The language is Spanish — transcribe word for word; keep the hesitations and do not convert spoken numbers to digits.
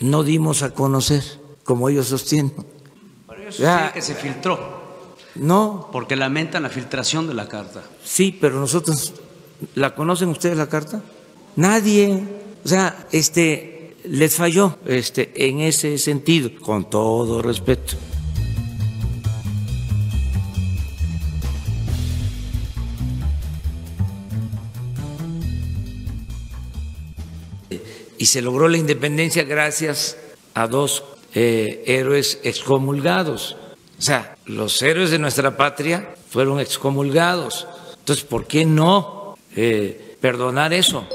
no dimos a conocer, como ellos sostienen. Pero ellos sostienen que se filtró. No. Porque lamentan la filtración de la carta. Sí, pero nosotros, ¿la conocen ustedes la carta? Nadie, o sea, este, les falló este, en ese sentido, con todo respeto. Y se logró la independencia gracias a dos eh, héroes excomulgados. O sea, los héroes de nuestra patria fueron excomulgados. Entonces, ¿por qué no eh, perdonar eso?